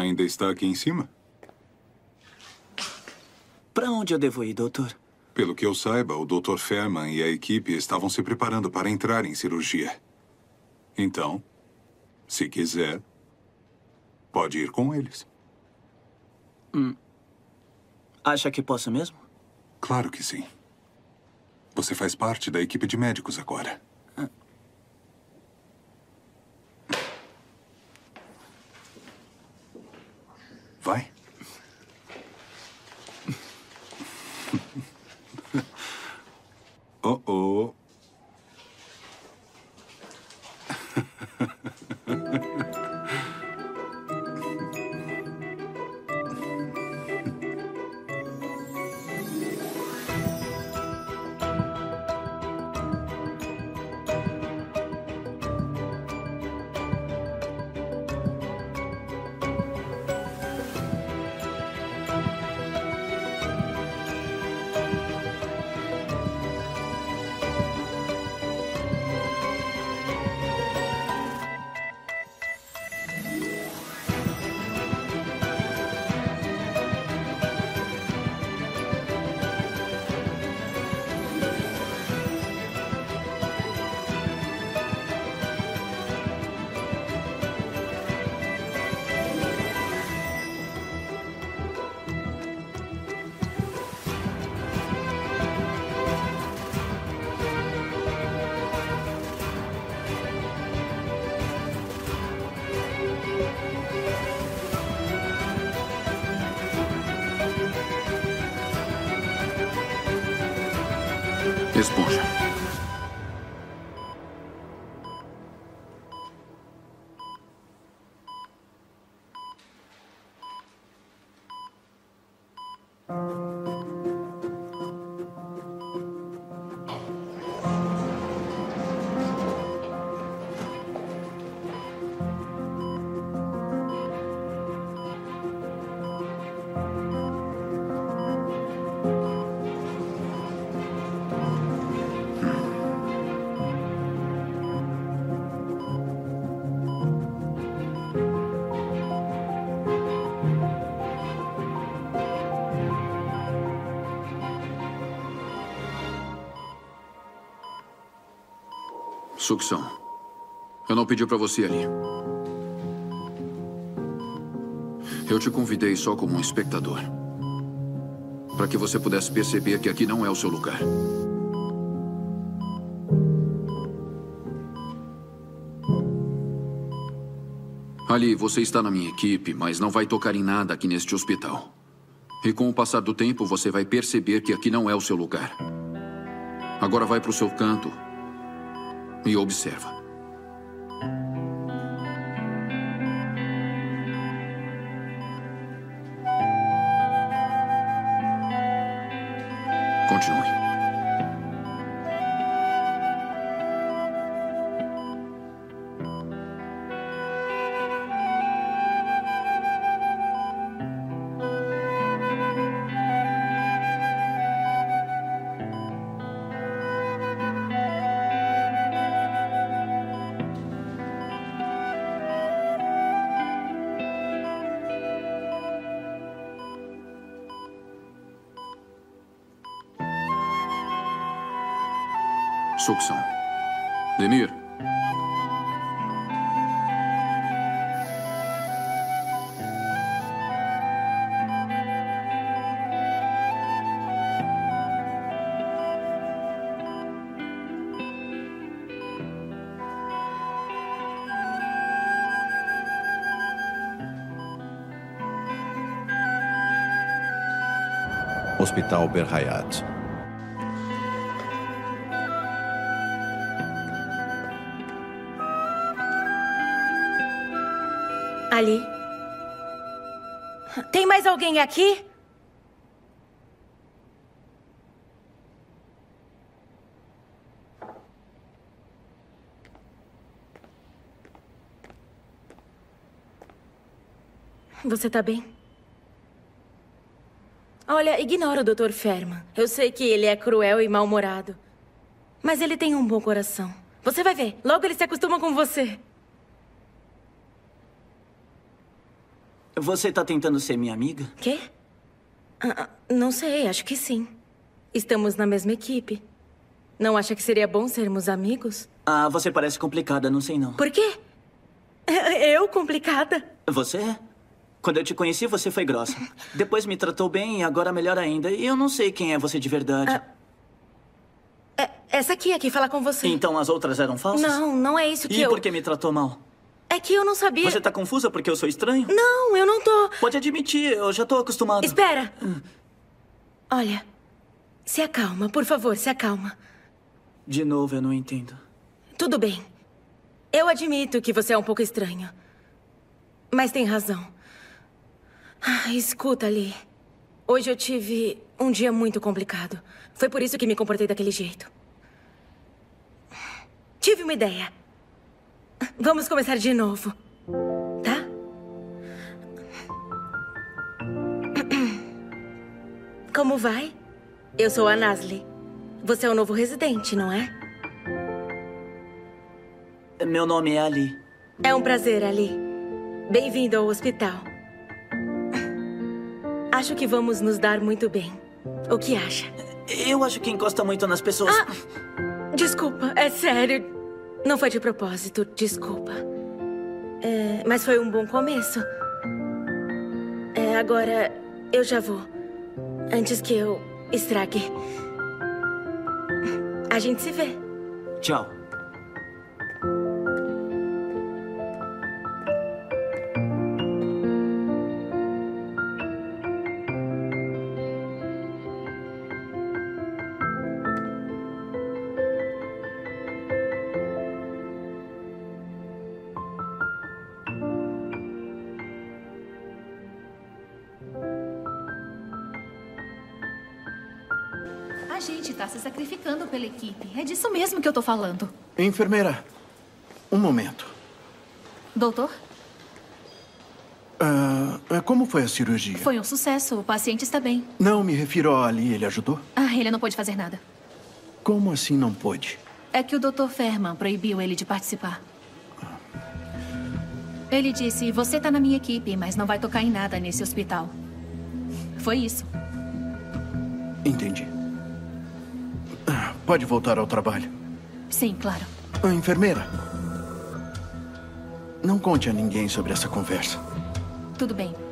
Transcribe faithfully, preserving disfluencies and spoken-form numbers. Ainda está aqui em cima? Para onde eu devo ir, doutor? Pelo que eu saiba, o doutor Ferman e a equipe estavam se preparando para entrar em cirurgia. Então, se quiser, pode ir com eles. Hum. Acha que posso mesmo? Claro que sim. Você faz parte da equipe de médicos agora. Ah. Vai. Oh, oh. Esponja. Sukson, eu não pedi pra você ali. Eu te convidei só como um espectador, para que você pudesse perceber que aqui não é o seu lugar. Ali, você está na minha equipe, mas não vai tocar em nada aqui neste hospital. E com o passar do tempo, você vai perceber que aqui não é o seu lugar. Agora vai pro seu canto. E observa. Continue. Sukson. Demir. Hospital Berhayat. Ali. Tem mais alguém aqui? Você tá bem? Olha, ignora o doutor Ferman. Eu sei que ele é cruel e mal-humorado. Mas ele tem um bom coração. Você vai ver. Logo ele se acostuma com você. Você tá tentando ser minha amiga? Quê? Ah, não sei, acho que sim. Estamos na mesma equipe. Não acha que seria bom sermos amigos? Ah, você parece complicada, não sei não. Por quê? Eu complicada? Você? Quando eu te conheci, você foi grossa. Depois me tratou bem e agora melhor ainda. E eu não sei quem é você de verdade. Ah. Essa aqui é que fala com você. Então as outras eram falsas? Não, não é isso que e eu... E por que me tratou mal? É que eu não sabia... Você tá confusa porque eu sou estranho? Não, eu não tô... Pode admitir, eu já tô acostumado. Espera! Olha, se acalma, por favor, se acalma. De novo, eu não entendo. Tudo bem. Eu admito que você é um pouco estranho. Mas tem razão. Ah, escuta, Lee. Hoje eu tive um dia muito complicado. Foi por isso que me comportei daquele jeito. Tive uma ideia. Vamos começar de novo, tá? Como vai? Eu sou a Nazli. Você é o novo residente, não é? Meu nome é Ali. É um prazer, Ali. Bem-vindo ao hospital. Acho que vamos nos dar muito bem. O que acha? Eu acho que encosta muito nas pessoas. Ah, desculpa, é sério. Não foi de propósito, desculpa. É, mas foi um bom começo. É, agora eu já vou. Antes que eu estrague. A gente se vê. Tchau. A gente tá se sacrificando pela equipe. É disso mesmo que eu tô falando. Enfermeira, um momento. Doutor? Uh, como foi a cirurgia? Foi um sucesso. O paciente está bem. Não, me refiro a Ali. Ele ajudou? Ah, ele não pôde fazer nada. Como assim não pôde? É que o doutor Ferman proibiu ele de participar. Ah. Ele disse, você tá na minha equipe, mas não vai tocar em nada nesse hospital. Foi isso. Entendi. Pode voltar ao trabalho? Sim, claro. Enfermeira, não conte a ninguém sobre essa conversa. Tudo bem.